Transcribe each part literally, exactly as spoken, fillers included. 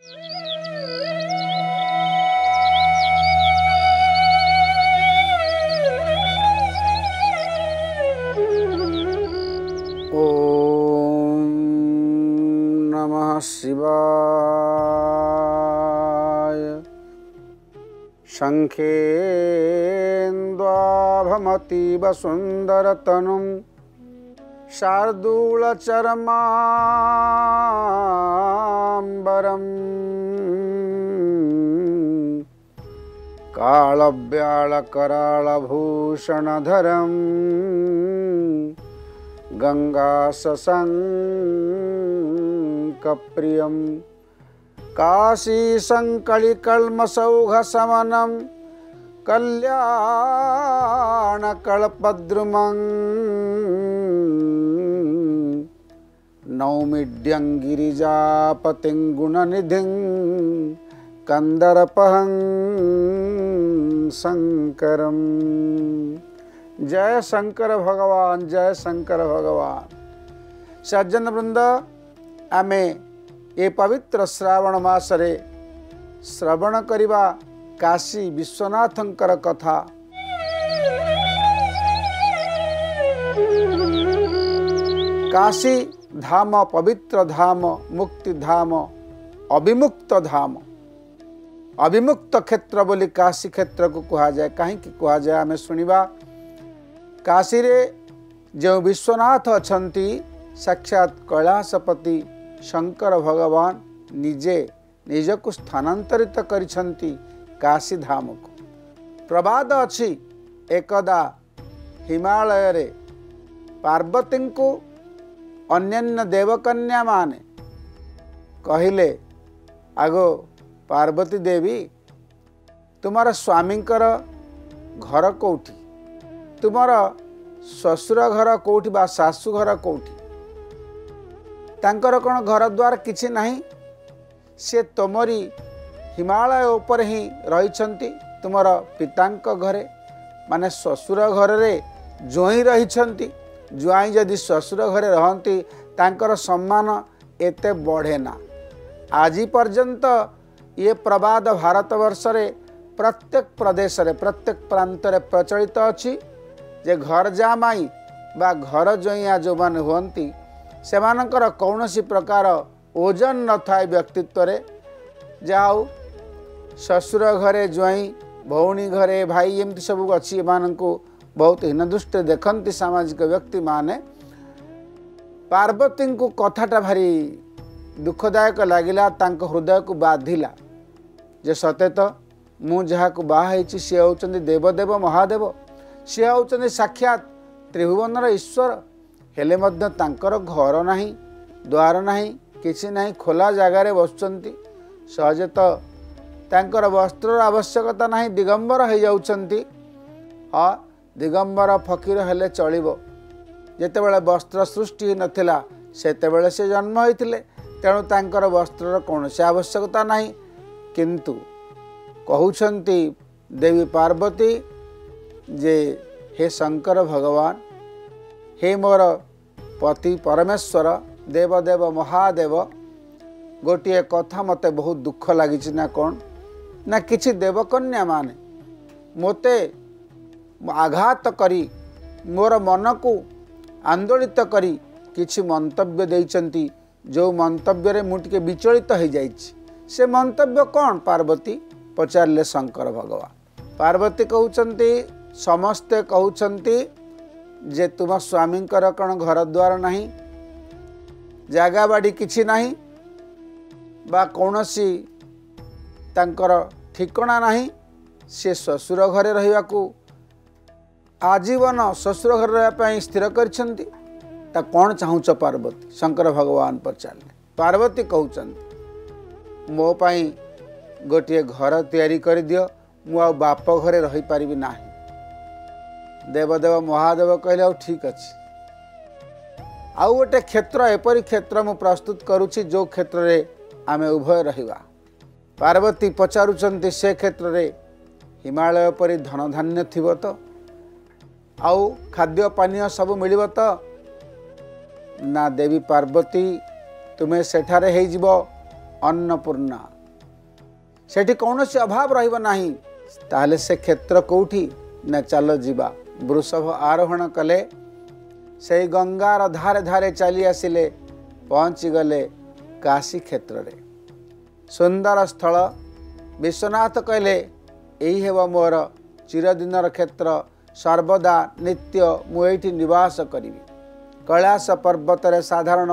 ओम नमः शिवाय। शंखेन्द्वाभमतीवसुंदरतनुं शार्दूलचर्माम्बरं कालव्यालकरालभूषणधरं गंगाससंकप्रियं काशीसंकलिकल्मषौघसमनं कल्याणकल्पद्रुमं नौमिड्यं गिरिजापतिं गुणनिधिं कंदर्पहं शंकरम्। जय शंकर भगवान, जय शंकर भगवान। सज्जन वृंद, आमे ये पवित्र श्रावण मासरे श्रवण करिबा काशी विश्वनाथंकर कथा। काशी धाम, पवित्र धाम, मुक्ति धाम, अविमुक्त धाम, अविमुक्त क्षेत्र बोली काशी क्षेत्र को कहा जाए। कहीं कि कहा जाए आमे सुनिबा। काशी रे जो विश्वनाथ अछंती साक्षात कैलाशपति शंकर भगवान निजे निजक स्थानांतरित करिछंती काशी धाम को। प्रबाद अछि एकदा हिमालय रे पार्वती को अन्य देवकन्या माने कहले, आगो पार्वती देवी, तुम्हारा स्वामी घर कोठी, तुमर ससुर घर कोठी बा सासू घर कोठी, तांकर कोन घर द्वार किछि नाही, से तुमरी हिमालय ऊपर ही रही छंती, तुमर पितांक घरे माने ससुर घर रे जोई रही छंती। जोई जदि ससुर घरे रहंती तांकर सम्मान एते बढ़े ना। आजि पर्यंत ये प्रबाद भारत वर्ष रे प्रत्येक प्रदेश रे प्रत्येक प्रांत रे प्रचलित अछि। जे घर जा माई बा घर जईया जो माने होंती से मानकर कौनसी प्रकार ओजन न थाए व्यक्तित्व। जाओ ससुर घरे जई भौणी घरे भाई एमती सब अच्छी को बहुत हीनदृष्ट देखती सामाजिक व्यक्ति माने। पार्वती को कथाटा भारी दुखदायक लगिला, तांक हृदय को बाधिला जे सते तो मु जहा को बाहैछि से होचंदी देवदेव महादेव, सी होचंदी साक्षात त्रिभुवनर ईश्वर। हेले मध्य तांकर घर नाही, द्वार नाही, किसी नाही, खोला जगार बसुंच सहजे तो तांकर वस्त्र आवश्यकता नाही, दिगंबर हो जाउचंती। आ दिगंबर फकीर हेले चलिबो। जेतेबेले वस्त्र सृष्टि नथिला सेतेबेले से जन्म होइतिले, तेणु तांकर वस्त्रर कोनोसी आवश्यकता नाही। किंतु कहउचंती देवी पार्वती जे, हे शंकर भगवान, हे मोर पति परमेश्वर देवदेव महादेव, गोटे कथा मते बहुत दुख लगी ना। कौन ना किसी देवकन्या माने मोते आघात करी मोर मन को आंदोलित करी किसी मंतव्य देइचंती, जो मंतव्य रे मु टिके विचलित हो जाइछि। से मंतव्य कौन पार्वती पचारले शंकर भगवान। पार्वती कहउचंती, समस्ते कहउचंती जे तुम स्वामी कण घर द्वार नहीं, जागा बाड़ी किछि नहीं, बा कोनोसी तांकर ठिकना नहीं, से ससुर घरे रहिबाकू आजीवन ससुर घर रहबापई स्थिर करछंती। ता कोन चाहुछ पार्वती, शंकर भगवान पचारले। पार्वती कहउचंती, मो पई गोटे घर तैयारी कर दियो, मु आ बाप घरे रही पारिबी नाही। देवदेव महादेव कहले, आउ ठीक अछि, आउ गोटे क्षेत्र एपरी क्षेत्र मु प्रस्तुत करूछि जो क्षेत्र रे आमे उभय रहिबा। पार्वती पचारुचंती, से क्षेत्र रे हिमालय परी धन धान्य थिबो त, आउ खाद्य पानीय सब मिलिबो त ना। देवी पार्वती, तुमे सेठारे हेइजिबो अन्नपूर्णा सेठी कौनसी अभाव रहिबो नाही। ताहले से क्षेत्र कोठी ना चलो जीवा वृषभ आरोहण कले से गंगार धारे धारे चली आसिले पहुँची गले काशी क्षेत्र रे सुंदर स्थल। विश्वनाथ कहले यही है मोर चिरदिनर क्षेत्र सर्वदा नित्य मुठी निवास करी। कैलाश पर्वत रे साधारण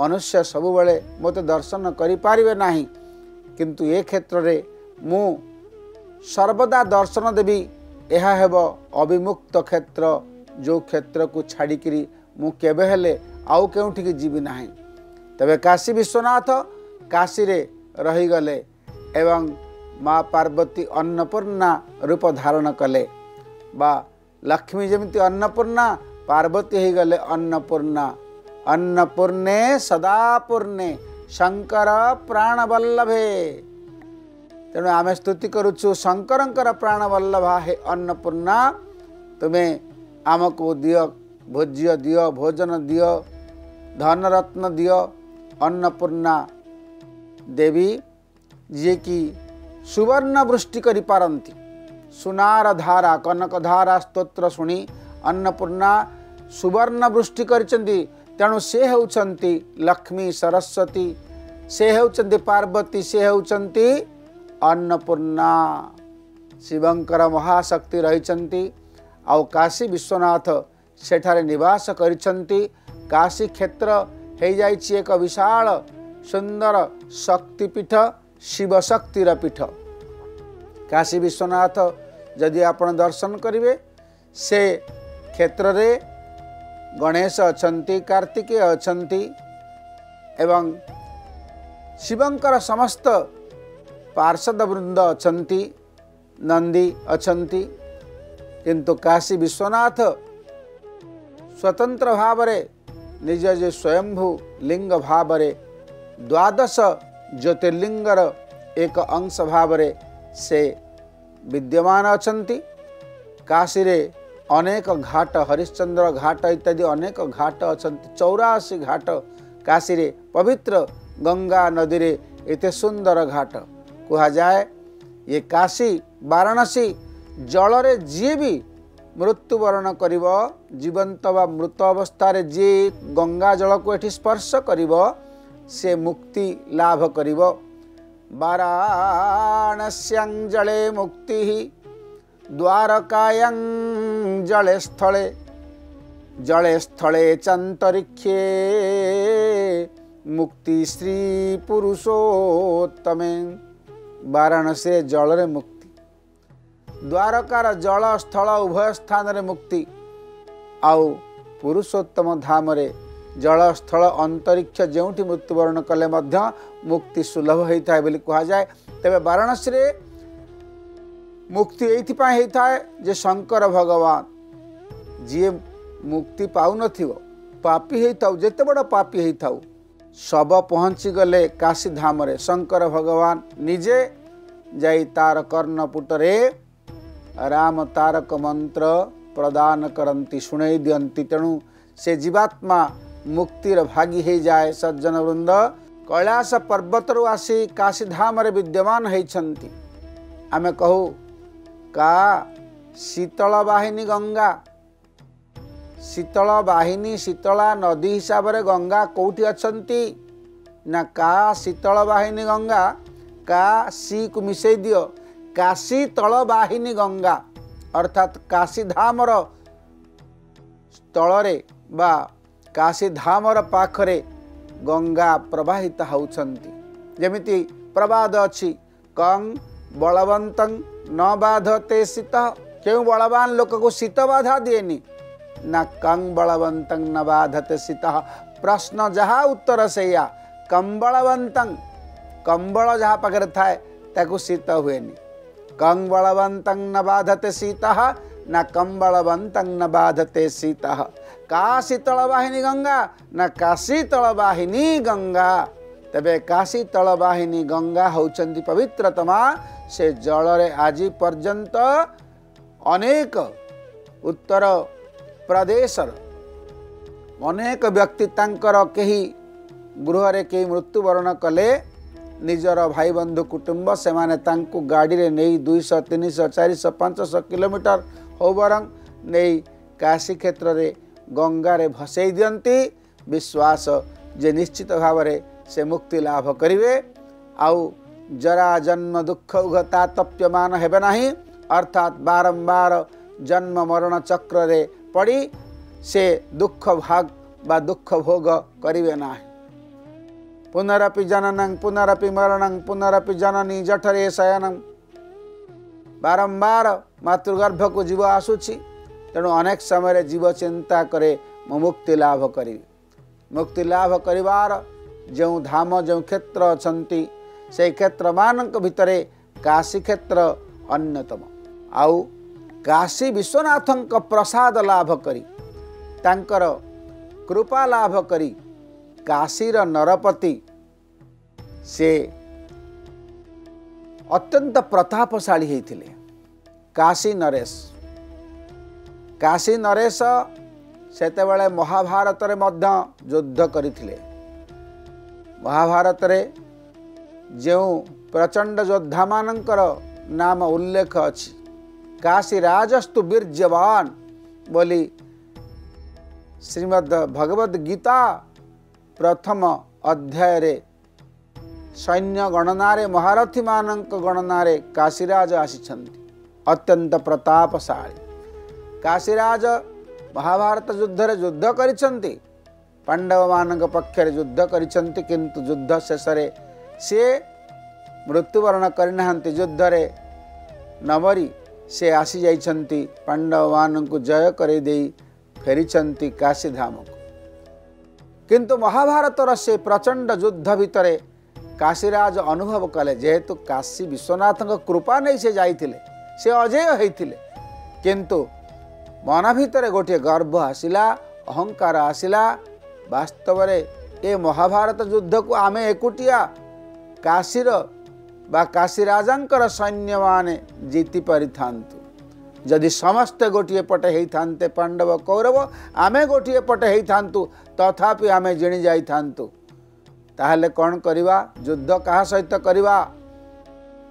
मनुष्य सबु बेले मत दर्शन करि पारिबे नाही किंतु ए क्षेत्र रे मु सर्वदा दर्शन देवी। यह है अभिमुक्त क्षेत्र जो क्षेत्र को छाड़िकी मुझे आउ के जीवी ना। तबे काशी विश्वनाथ काशी रे रही गले एवं माँ पार्वती अन्नपूर्णा रूप धारण कले बा लक्ष्मी जमी अन्नपूर्णा पार्वती हो गले अन्नपूर्णा। अन्नपूर्णे सदापूर्णे शंकर प्राणवल्लभे। तेणु आम स्तुति करुचु शंकर प्राणवल्लभा हे अन्नपूर्णा तुम्हें आमको दियो भोज्य दियो भोजन दियो धनरत्न दियो। अन्नपूर्णा देवी जी की सुवर्ण वृष्टि करी पारंती सुनार धारा कनक धारा स्तोत्र सुनी अन्नपूर्णा सुवर्ण वृष्टि करिसंती। तेणु से होउछंती लक्ष्मी सरस्वती से होउछंती पार्वती से होउछंती अन्नपूर्णा शिवंकर महाशक्ति रहिछंती। आउ काशी विश्वनाथ सेठारे निवास करिछंती। काशी क्षेत्र हे जाइछि एक विशाल सुंदर शक्तिपीठ शिवशक्तिर पीठ। काशी विश्वनाथ यदि आपण दर्शन करिवे से क्षेत्र रे गणेश अछंती कार्तिकेय अछंती एवं शिवंकर समस्त पार्षदवृंद अछंती नंदी अछंती। किंतु काशी विश्वनाथ स्वतंत्र भाव रे निज जे स्वयंभू लिंग भाव रे द्वादश ज्योतिर्लिंगर एक अंश भाव रे से विद्यमान अछंती। काशी रे अनेक घाट हरिश्चंद्र घाट इत्यादि अनेक घाट अछंती चौरासी घाट। काशी रे पवित्र गंगा नदी रे एते सुंदर घाट कहा जाए। ये काशी वाराणसी जल रे जी भी मृत्युवरण करिव जीवंत व मृत अवस्था रे जी गंगा जल को एठी स्पर्श करिव से मुक्ति लाभ करिव। वाराणस्यं जले मुक्ति द्वारकायं जले स्थले जले स्थले चंतरिक्षे मुक्ति श्री पुरुषोत्तमे। वाराणसी जल रे मुक्ति द्वारकार जल स्थल उभय स्थान रे मुक्ति आउ पुरुषोत्तम धाम रे जल स्थल अंतरिक्ष जोठी मृत्युवरण कले मध्य मुक्ति सुलभ होता है बोली कहा जाए। तबे वाराणसी रे मुक्ति एइथिपाई होता है जे शंकर भगवान जी मुक्ति पाउनथिवो पापी होता जेते बड़ पापी होता सब पहुँची गले काशी धाम रे शंकर भगवान निजे जाई तार कर्णपुट रे राम तारक मंत्र प्रदान करती शुणई दियंती। तेणु से जीवात्मा मुक्तिर भागी हो जाए। सज्जन वृंद कैलाश पर्वत रु आसी काशी धाम रे विद्यमान होती। आमे कहू का शीतल बाहिनी गंगा शीतल बाहिनी शीतला नदी हिसाब रे गंगा कौटी अछंती ना का शीतल बाहिनी गंगा का सी को मिसई दियो काशी तल बाहिनी गंगा अर्थात काशी धामर तलरे बा काशी धामर पाखरे गंगा प्रवाहित होती। जमिति प्रवाद अच्छी कंग बलवंत न बाधते शीत क्यों बलवान लोक को शीत बाधा दिएनी ना कंग बलवंत न बाधते शीत प्रश्न जहाँ उत्तर सेया कम बलवंत कंबल जहाँ पाखे थाए ताकू शीत हुए कंग बलवंतं न बाधते सीतः न कंबलवंतं न बाधते सीतः का शीतल बाहिनी गंगा न काशी तल बाहिनी गंगा। तबे काशी तल बाहिनी गंगा होचंदी पवित्रतमा से जलरे आज पर्यंत अनेक उत्तर प्रदेश अनेक व्यक्ति तांकर केही गृह रे केही मृत्युवरण कले निजर भाई बंधु कुटुंब से माने तांकु गाड़ी रे नहीं दुईश तीन शह चार शह पांच शह किलोमीटर हो बरंग नहीं काशी क्षेत्र रे गंगा रे भसई दियंती विश्वास जे निश्चित भाव से मुक्ति लाभ करिवे आउ जरा जन्म दुख उघता तप्यमान हेबे नाही अर्थात बारंबार जन्म मरण चक्र रे पड़ी से दुख भाग बा दुख भोग करिवे नाही। पुनरपि जननं पुनरपि मरणं पुनरपि जननी जठरे शयनं बारंबार मातृगर्भ को जीव आसुछि तेणु अनेक समय जीव चिंता करे मुक्ति लाभ करी मुक्ति लाभ करिवार जो धाम जो क्षेत्र अछंती से क्षेत्र मानक भितरे काशी क्षेत्र अन्यतम आउ काशी विश्वनाथ प्रसाद लाभ करी तांकर कृपा लाभ करी काशीर नरपति से अत्यंत प्रतापशाली होते काशी नरेश। काशी नरेश सेते बेले महाभारत रे मध्य युद्ध करिथिले। महाभारत रे जो प्रचंड योद्धा मानकर नाम उल्लेख अछि काशी राजस्तु वीरजवान बोली श्रीमद् भगवद गीता प्रथम अध्याय रे सैन्य गणना रे महारथी मानक गणना रे काशीराज आसीछन्ति अत्यंत प्रतापशाली। काशीराज महाभारत युद्ध रे युद्ध करिछन्ति पांडव मानक पक्ष रे युद्ध करिछन्ति किंतु युद्ध शेष रे से मृत्युवरण करिनाहन्ति युद्ध रे नमरी से आसी जाइछन्ति पांडव मानक जय करै देई फेरिछन्ति काशी धाम को किंतु महाभारत रे से प्रचंड युद्ध भितरे काशीराज अनुभव कले जेहेतु काशी विश्वनाथ कृपा नहीं से जाइथिले से अजय होइथिले किंतु मन भितर गोटे गर्व आसला अहंकार आसला वास्तव में ये महाभारत युद्ध को आम एकुटिया काशीर बा काशीराजांकर सैन्य माने जीति पारि थांतु जदि समस्ते गोटे पटे ही थांते पांडव कौरव आमे गोटे पटे ही थांतु तथापि आमे जिणी जाई थांतु ताहले कौन करिवा युद्ध कहा सहित करिवा।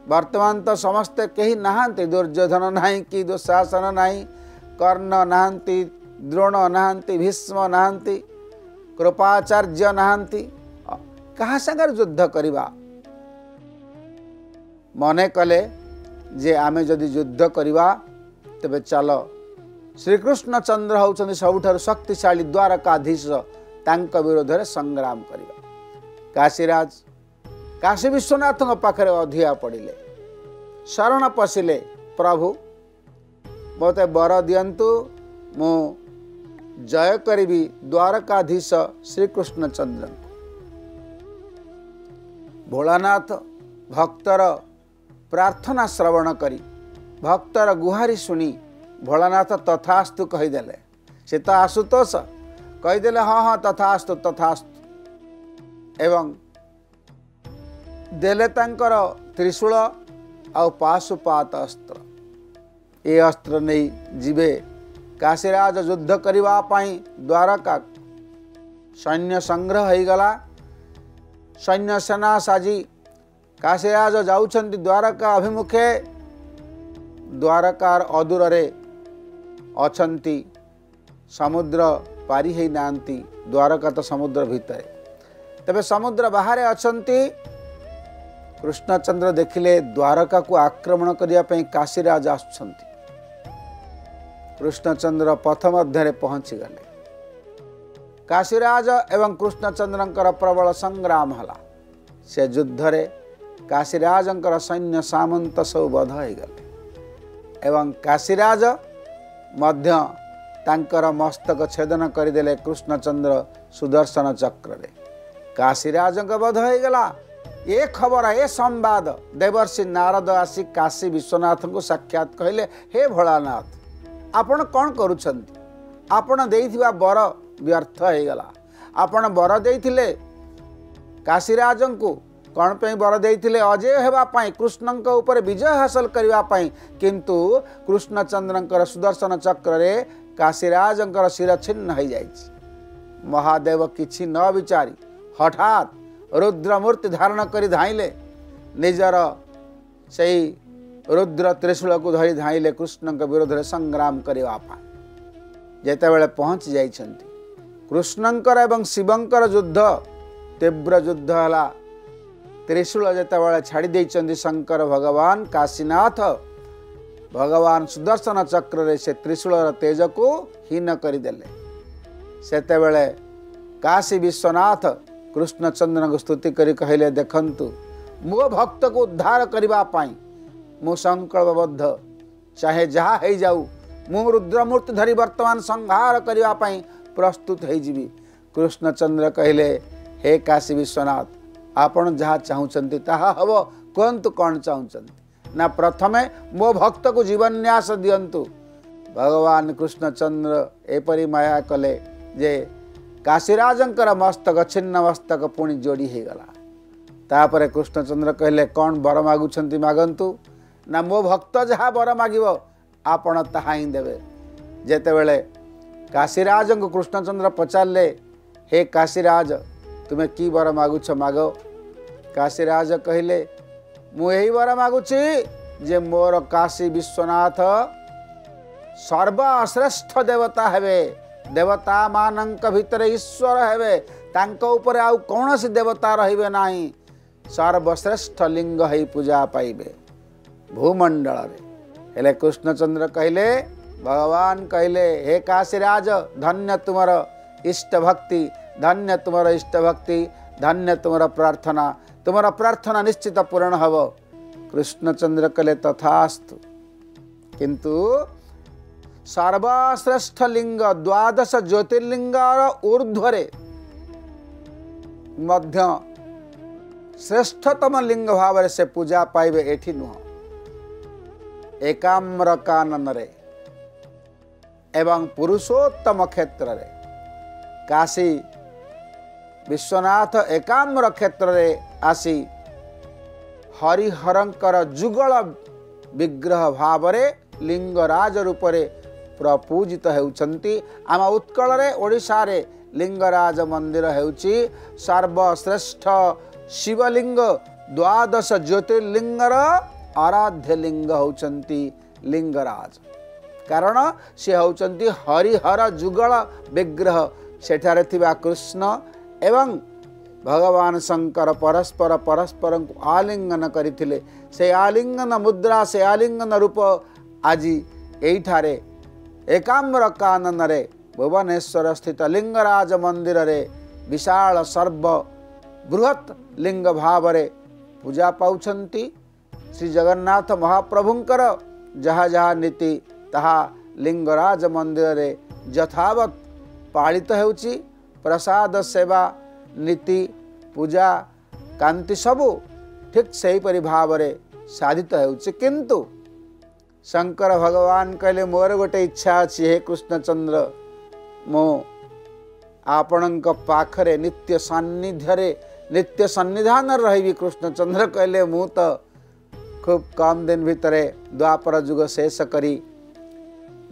वर्तमान तो समस्ते कहीं नहांते दुर्योधन नाही कि दुशासन नाही कर्ण नहांती द्रोण नहांती भीष्म नहांती कृपाचार्य नहांती कहा संगर युद्ध करिवा मने कले जे आमे जदि युद्ध करिवा तबे चलो श्रीकृष्ण चंद्र होउछन सबुठार शक्तिशाली द्वारकाधीश तांक विरोध रे संग्राम करिवा। काशीराज काशी विश्वनाथ पाखरे अधिया पड़िले शरण पशिले प्रभु मते बर दियंतु मु जय करी द्वारकाधीश श्रीकृष्ण चंद्र। भोलानाथ भक्तर प्रार्थना श्रवण करी भक्तर गुहारी सुनी भोलानाथ तथास्तु कहीदेले से तो आशुतोष कहीदेले हाँ हाँ तथास्तु तथास्तु एवं देले तांकर त्रिशूल आउ पाशुपात अस्त्र ये अस्त्र नहीं जीवे काशीराज युद्ध करिवा पाई द्वारका सैन्य संग्रह हो गला। सैन्य सेना साजी काशीराज जाउछन्ति द्वारका अभिमुखे द्वारकार अदूर रे अछन्ति समुद्र पारी हे नांती द्वारका तो समुद्र भीतर तबे समुद्र बाहर अछन्ति। कृष्णचंद्र देखिले द्वारका को आक्रमण करिया पे काशीराज आसुछन्ति कृष्णचंद्र पथ मध्य पहुँची गले। काशीराज एवं कृष्णचंद्र प्रबल संग्राम हला से युद्ध रे काशीराज सैन्य सामंत सब बध हो गले एवं काशीराज मध्य तांकर मस्तक छेदन करदेले कृष्णचंद्र सुदर्शन चक्र रे काशीराज बध हो गला। ये खबर ये संवाद देवर्षि नारद आसी काशी विश्वनाथ को साक्षात कहले हे भोलानाथ आपण कौन करुछन्ति आपण देइथिबा बर व्यर्थ हो गला आपण बर देइथिले काशीराज को कौन पे बर देइथिले अजय हेबा पाई कृष्णन के ऊपर विजय हासिल करिवा पाई किंतु कृष्णचंद्रनकर सुदर्शन चक्र रे काशीराजनकर शिरछिन्न हो जाइछि। महादेव किछि न विचारी हठात रुद्रमूर्ति धारण कर धाइले निजर से रुद्र त्रिशूल को धरी धाइले कृष्ण विरोध में संग्राम करने जितेबाला पहुँची जाती कृष्णंकर एवं शिवंकर युद्ध तीव्र युद्ध है। त्रिशूल जितेबाला छाड़ी देइछन्ति शंकर भगवान काशीनाथ भगवान सुदर्शन चक्र रे से त्रिशूल तेज को हीन करदेले। सेतेबेले काशी विश्वनाथ कृष्णचंद्र को स्तुति करी कहले देखंतु मो भक्त को उद्धार करिबा पाई मो संकल्पबद्ध चाहे जहा है जाऊ मो रुद्रमूर्ति धरी वर्तमान संहार करिबा पाई प्रस्तुत है जीवी। कृष्णचंद्र कहले हे काशी विश्वनाथ आपण जहाँ चाहूँगी ताहा हव कहतु कौन चाहूँगी ना प्रथमे मो भक्त को जीवन्यास दियंतु। भगवान कृष्णचंद्र एपरी माया कले जे काशीराजंकर मस्तक छिन्न मस्तक पुणी जोड़ी होगला। तापर कृष्णचंद्र कहले कौन वर मागुंट मागंतु ना मो भक्त जहाँ वर मागिबो आपण ताहा ही देबे। जेतेबेले काशीराज को कृष्णचंद्र पचारे हे काशीराज तुम्हें कि वर मागुछ माग। काशीराज कहले मु यही वर मागुची जे मोर काशी विश्वनाथ सर्वश्रेष्ठ देवता हेबे देवता मानक भितर ईश्वर हेबे तांको ऊपर आउ कोनोसी देवता रहिबे नाही सर्वश्रेष्ठ लिंग हई पूजा पाइबे भूमंडल रे। हेले कृष्णचंद्र कहले भगवान कहले हे काशीराज धन्य तुमर इष्ट भक्ति धन्य तुमर इष्ट भक्ति धन्य तुमर प्रार्थना तुमर प्रार्थना निश्चित पूर्ण हव। कृष्णचंद्र कहले तथास्तु किंतु सर्वश्रेष्ठ लिंग द्वादश ज्योतिर्लिंग ऊर्ध्वरे मध्य श्रेष्ठतम लिंग भाव से पूजा पाइबे एठी नुह एकाम्र कानन रे एवं पुरुषोत्तम क्षेत्र रे। काशी विश्वनाथ एकाम्र क्षेत्र रे आसी हरिहरंकर जुगल विग्रह भाव रे लिंगराज रूप रे प्रपूजित होउछंती। आम उत्कल रे ओडिशा रे लिंगराज मंदिर हेउची सर्वश्रेष्ठ शिवलिंग द्वादश ज्योतिर्लिंग रा आराध्य लिंग होउछंती लिंगराज कारण से होचंती हरिहर जुगल विग्रह सेठारे थिबा कृष्ण एवं भगवान शंकर परस्पर परस्पर को आलिंगन करिथिले। से आलिंगन मुद्रा से आलिंगन रूप आज एठारे एकाम्र कानन रे भुवनेश्वर स्थित लिंगराज मंदिर रे विशाल सर्व बृहत लिंग भाव रे पूजा पाउछंती श्री जगन्नाथ महाप्रभुंकर जहा जहा नीति ताहा लिंगराज मंदिर रे यथावत पालित होउची प्रसाद सेवा नीति पूजा कांति सबू ठीक सही परि भाव रे साधित होउची। किंतु शंकर भगवान कहले मोर गोटे इच्छा अछि हे कृष्णचंद्र मो आपणक पाखरे नित्य सानिध्य रे नित्य सन्निधान रहिबी। कृष्णचंद्र कहले मु तो खूब कम दिन भितरे द्वापर युग शेष करी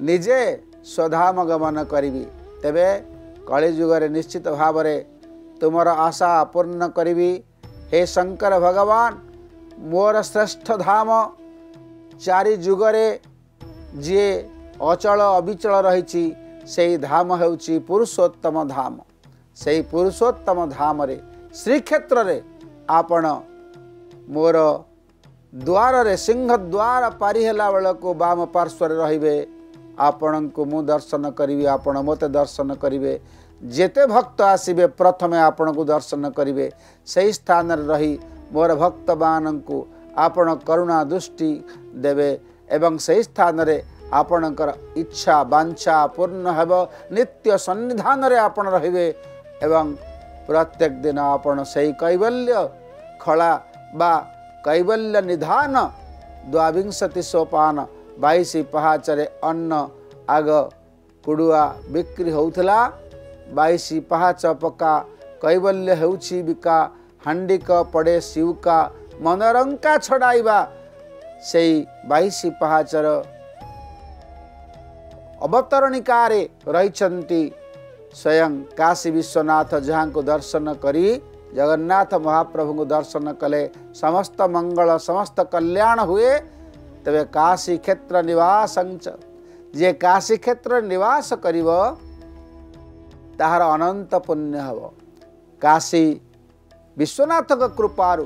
निजे स्वधाम गमन करी तेबे कलिजुगे निश्चित भाव रे तुमर आशा पूर्ण करी। हे शंकर भगवान मोर श्रेष्ठ धाम चारि जुगरे जे अचल अविचल रही सेई धाम हेउची पुरुषोत्तम धाम। सेई पुरुषोत्तम धाम रे श्रीक्षेत्र रे आपण मोर द्वार रे सिंह द्वार पारी हेला बेलको बाम पार्श्व रे रहिबे आपण को मु दर्शन करी आपण मते दर्शन करेंगे जेते भक्त आसबे प्रथमे आपण को दर्शन करेंगे। सही स्थान रही मोर भक्त मान को आपण करुणा दृष्टि देवे एवं सही स्थान रे आपणकर इच्छा वांछा पूर्ण हेब नित्य सन्निधान रे आपण रहिबे एवं प्रत्येक दिन आपण सही कैवल्य खला बा कैवल्य निधान द्वाविंशति सोपान बाईस पहाचरे अन्न आग कुड़ुआ बिक्री होता बाईस पहाच पका कैवल्य होउची बिका हांडिक पड़े सिउका मनरंका छड़ाइबा। से बाईस पहाचर अवतरणिकार रही स्वयं काशी विश्वनाथ जहाँ को दर्शन करी जगन्नाथ महाप्रभु दर्शन कले समस्त मंगल समस्त कल्याण हुए। तबे काशी क्षेत्र निवास जे काशी क्षेत्र निवास करिव ताहार अनंत पुण्य हव। काशी विश्वनाथ का कृपारु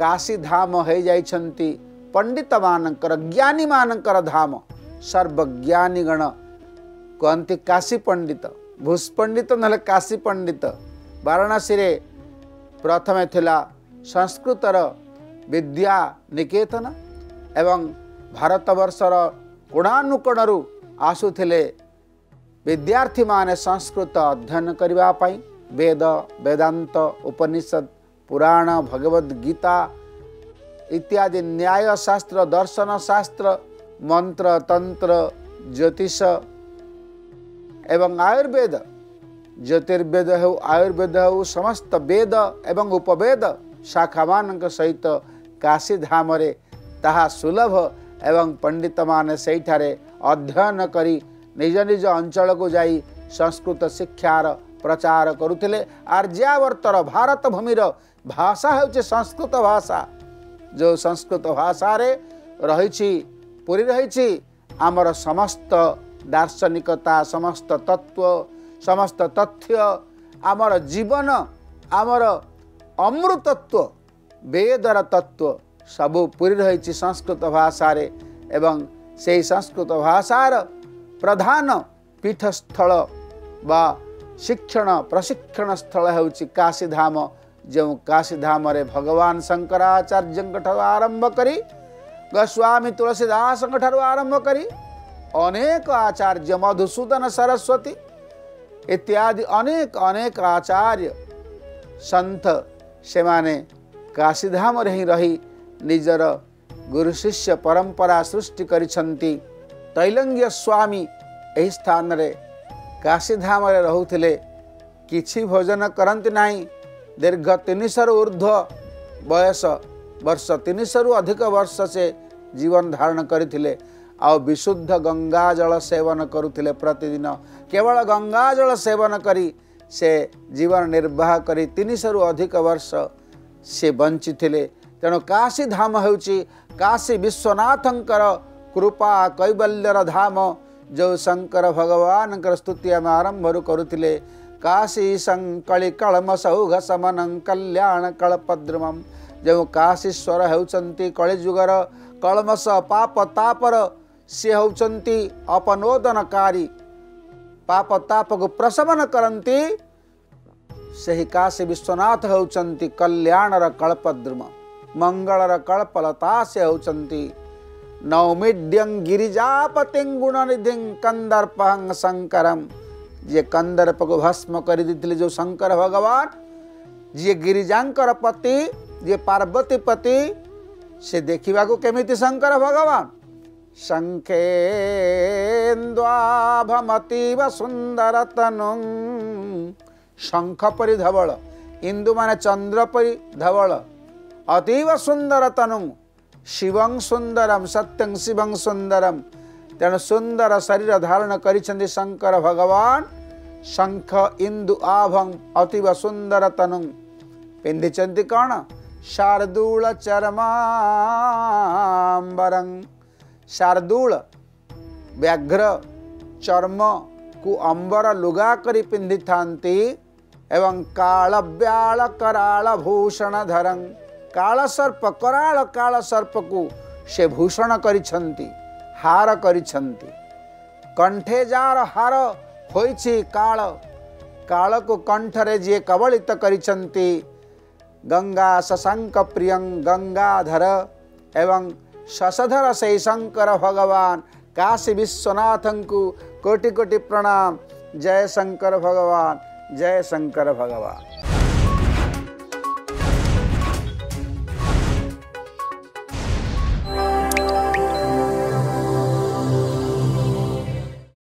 काशी धाम है जाइछंती पंडित मानकर ज्ञानी मानकर धाम। सर्वज्ञानी गण कहती काशी पंडित भूष पंडित नहले काशी पंडित। वाराणसी रे प्रथमे थिला संस्कृतर विद्या निकेतन एवं भारतवर्षर कोणानुकोणरू आसुथिले विद्यार्थी माने संस्कृत अध्ययन करिवा पाई। वेद वेदांत उपनिषद पुराण भगवद गीता इत्यादि न्याय शास्त्र दर्शन शास्त्र मंत्र तंत्र ज्योतिष एवं आयुर्वेद ज्योतिर्वेद हो आयुर्वेद हो समस्त वेद एवं उपवेद शाखा मान सहित काशी धाम रे ताहा सुलभ एवं पंडित माने सेठारे अध्ययन करी निज निज अंचल को जाई संस्कृत शिक्षार प्रचार करुथिले। आर्यावर्तर भारत भूमिर भाषा होचे संस्कृत भाषा। जो संस्कृत भाषा रे रहिछि पूरी रहिछि आमर समस्त दार्शनिकता समस्त तत्व समस्त तथ्य आमर जीवन आमर अमृतत्व वेदर तत्व सबु पूरी रही संस्कृत भाषा रे। एवं से संस्कृत भाषार प्रधान पीठस्थल बा शिक्षण प्रशिक्षण स्थल होउछि काशीधाम। जो काशीधाम रे भगवान शंकराचार्य आरंभ करी गोस्वामी तुलसीदास आरंभ करी अनेक आचार्य मधुसूदन सरस्वती इत्यादि अनेक अनेक आचार्य संत से माने काशीधाम रही रही निजर गुरु शिष्य परंपरा सृष्टि करिछंती। तैलंग्य स्वामी एही स्थान रे काशीधाम रे रहुथिले। किछि भोजन करंती नाही। दीर्घ तीन सौ ऊर्ध्व बयस वर्ष तीन सौ अधिक वर्ष से जीवन धारण करिथिले। आ विशुद्ध गंगा जल सेवन करुथिले प्रतिदिन। केवल गंगा जल सेवन करी से जीवन निर्वाह करी तीन सौ अधिक वर्ष से बंचिथिले। तेणु काशी धाम होउछि काशी विश्वनाथंकर कृपा कैवल्यर धाम। जो शंकर भगवान स्तुति आम आरंभर करुथिले। काशी संकली कलम सौघ समनं कल्याण कलपद्रमं। जो काशीश्वर होउछंती कलिजुगर कलमस पाप तापर से होउछंती अपनोदनकारी पाप ताप को प्रशमन करती से ही काशी विश्वनाथ होउछंती कल्याणर कल्पद्रुम मंगलर कल्पलता से होउछंती। नौमिड्यं गिरिजापतिं गुणनिधिं कंदर्पहं शंकरम। जे कंदर्प को भस्म कर देथिले जो शंकर भगवान जी गिरिजांकर पति जे पार्वती पति से देखा केमिति शंकर भगवान शंखेन्द्वाभमतीव सुंदर तनु। शंख परी धवल इंदु माने चंद्र परी धवल अतीव सुंदर तनु शिवं सुंदरम सत्यं शिवं सुंदरम। तेणु सुंदर शरीर धारण करिछन्ति शंकर भगवान। शंख इंदु आभं अतीव सुंदर तनु पिंधिचन्ति कौन शार्दूल चर्मांबरं। शार्दूल व्याघ्र चर्म को अंबर लुगा करी पिंधि थांती एवं काल ब्याल कराल भूषण धरं। काल सर्प कराल काल सर्प को से भूषण करिछंती हार करिछंती। कंठे जार हार होइछि काल काल को कंठ रे जे कवलित करिछंती। गंगा शशंक प्रियं गंगाधर एवं शशधर से शंकर भगवान। काशी विश्वनाथंकु कोटि कोटि प्रणाम। जय शंकर भगवान जय शंकर भगवान।